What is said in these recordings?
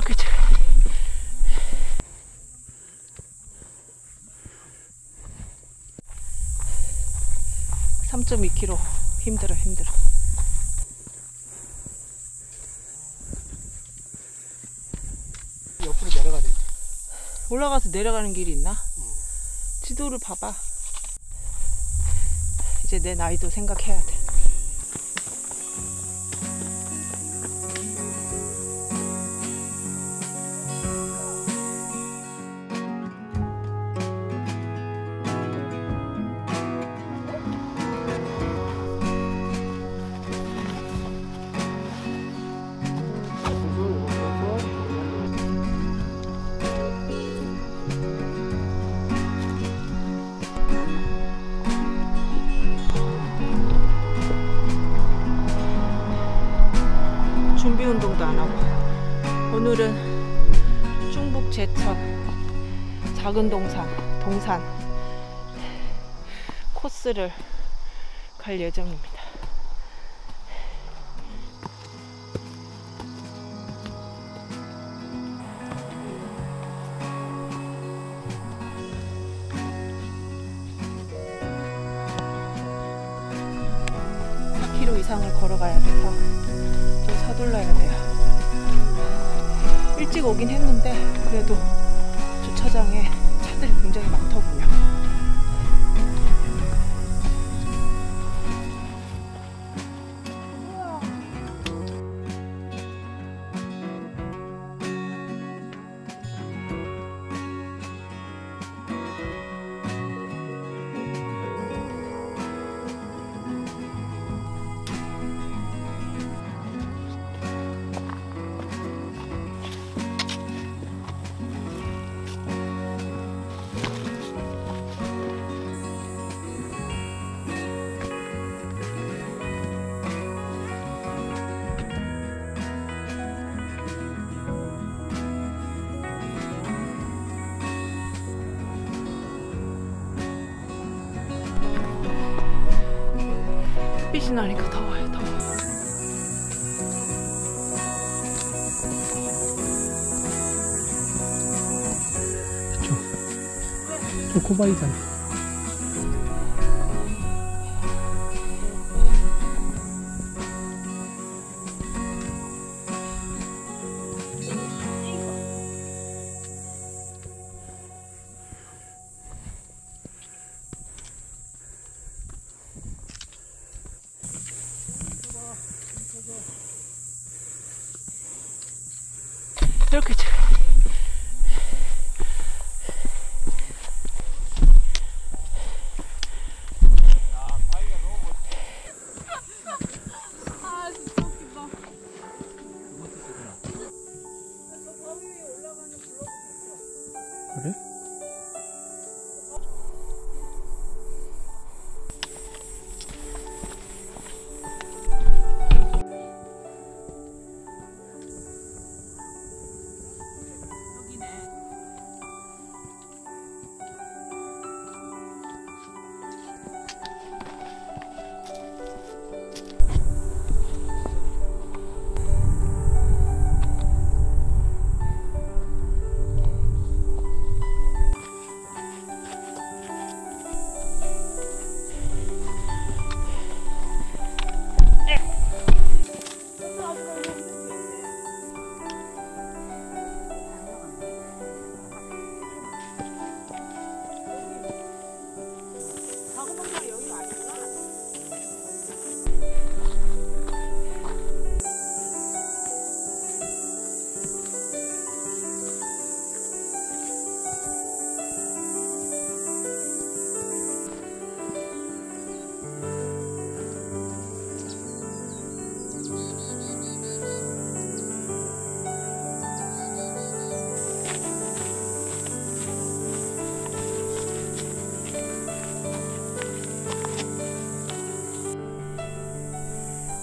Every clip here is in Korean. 그렇겠죠. 그렇죠. 3.2km 힘들어. 옆으로 내려가야 돼. 올라가서 내려가는 길이 있나? 지도를 봐봐. 이제 내 나이도 생각해야 돼. 운동도 안 하고 오늘은 충북 제천 작은동산 동산 코스를 갈 예정입니다. 이상을 걸어가야 돼서 좀 서둘러야 돼요. 일찍 오긴 했는데 그래도 주차장에 차들이 굉장히 많더군요. 빛이 나니까 더워요. 저 코바이잖아. 이렇게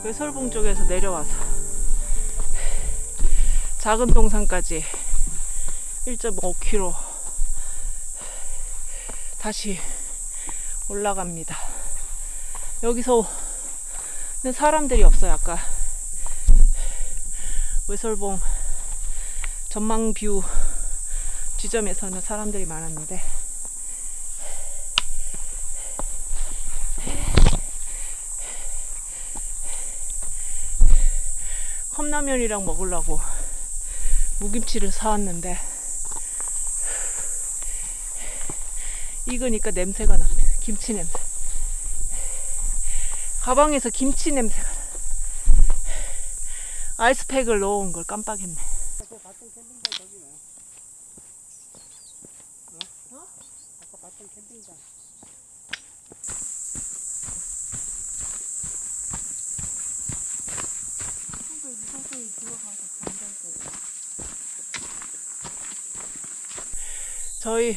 외설봉 쪽에서 내려와서 작은 동산까지 1.5km 다시 올라갑니다. 여기서는 사람들이 없어요. 아까 외설봉 전망뷰 지점에서는 사람들이 많았는데 컵라면이랑 먹으려고 무김치를 사왔는데 익으니까 냄새가 나. 김치 냄새. 가방에서 김치 냄새가 나. 아이스팩을 넣어온 걸 깜빡했네. 저희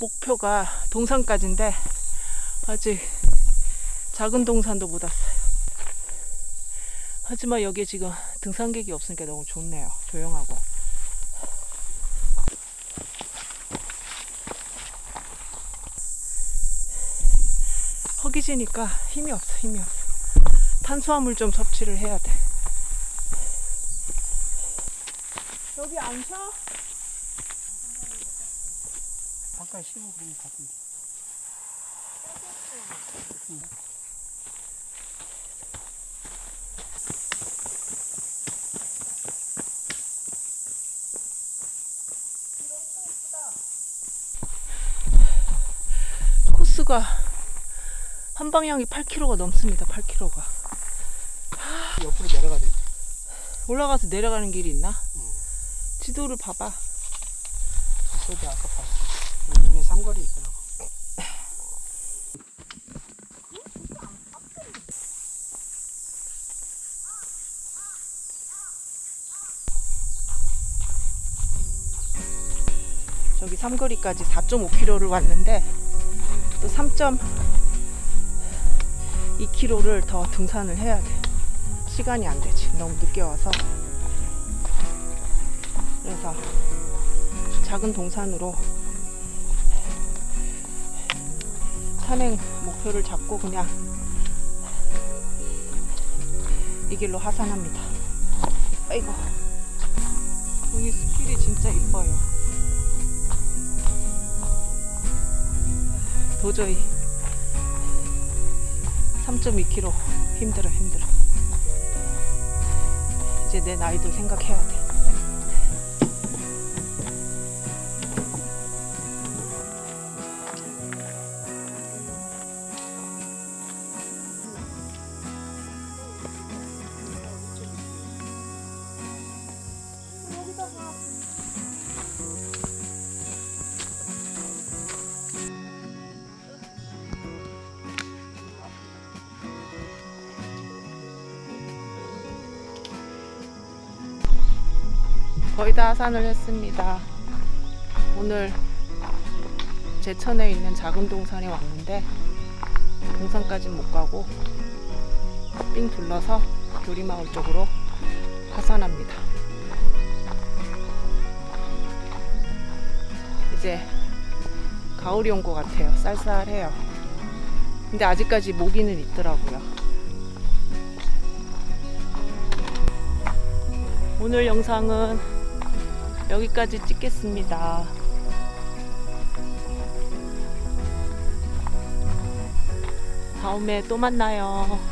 목표가 동산까지인데 아직 작은 동산도 못 왔어요. 하지만 여기 지금 등산객이 없으니까 너무 좋네요. 조용하고. 허기지니까 힘이 없어, 힘이 없어. 탄수화물 좀 섭취를 해야 돼. 여기 안 쉬어? 잠깐 쉬고 그러면 가끔. 코스가 한 방향이 8km가 넘습니다. 8km가. 옆으로 내려가야 돼. 올라가서 내려가는 길이 있나? 지도를 봐봐. 저기 아까 봤어. 이미 삼거리 있더라고. 저기 삼거리까지 4.5km를 왔는데 또 3.2km를 더 등산을 해야 돼. 시간이 안 되지. 너무 늦게 와서. 그래서 작은 동산으로 산행 목표를 잡고 그냥 이 길로 하산합니다. 아이고. 여기 숲길이 진짜 이뻐요. 도저히 3.2km 힘들어, 힘들어. 이제 내 나이도 생각해야 돼. 거의 다 하산을 했습니다. 오늘 제천에 있는 작은 동산에 왔는데 동산까지는 못 가고 삥 둘러서 교리마을 쪽으로 하산합니다. 이제 가을이 온 것 같아요. 쌀쌀해요. 근데 아직까지 모기는 있더라고요. 오늘 영상은 여기까지 찍겠습니다. 다음에 또 만나요.